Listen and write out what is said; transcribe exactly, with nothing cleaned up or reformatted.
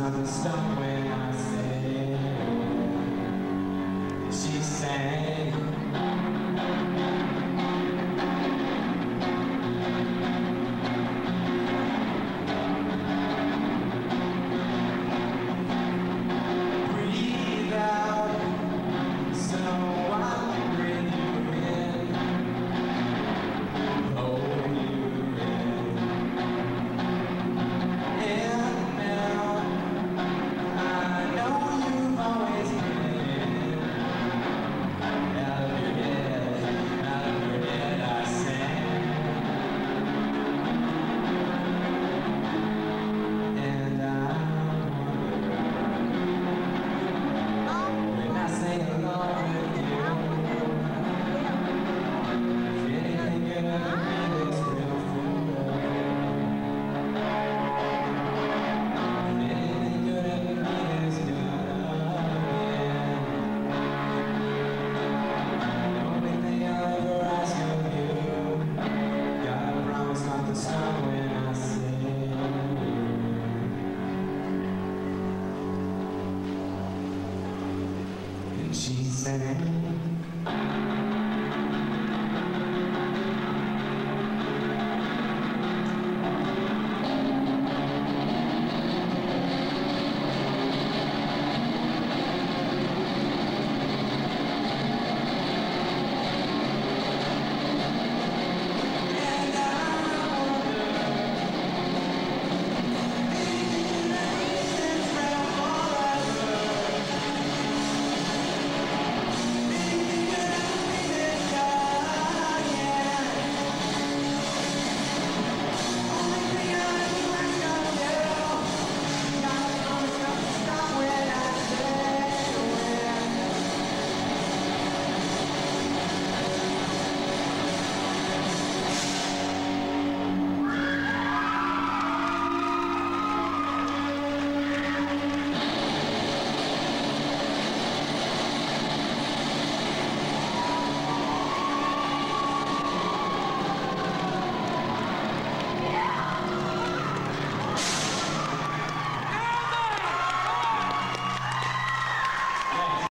something stuck when I said, she sang. Breathe out so I can breathe you in, hold you in. And now I know you've always been out of your head, out of your head, I sang. And I when I sing along with you, if anything you ever did is real fool. She said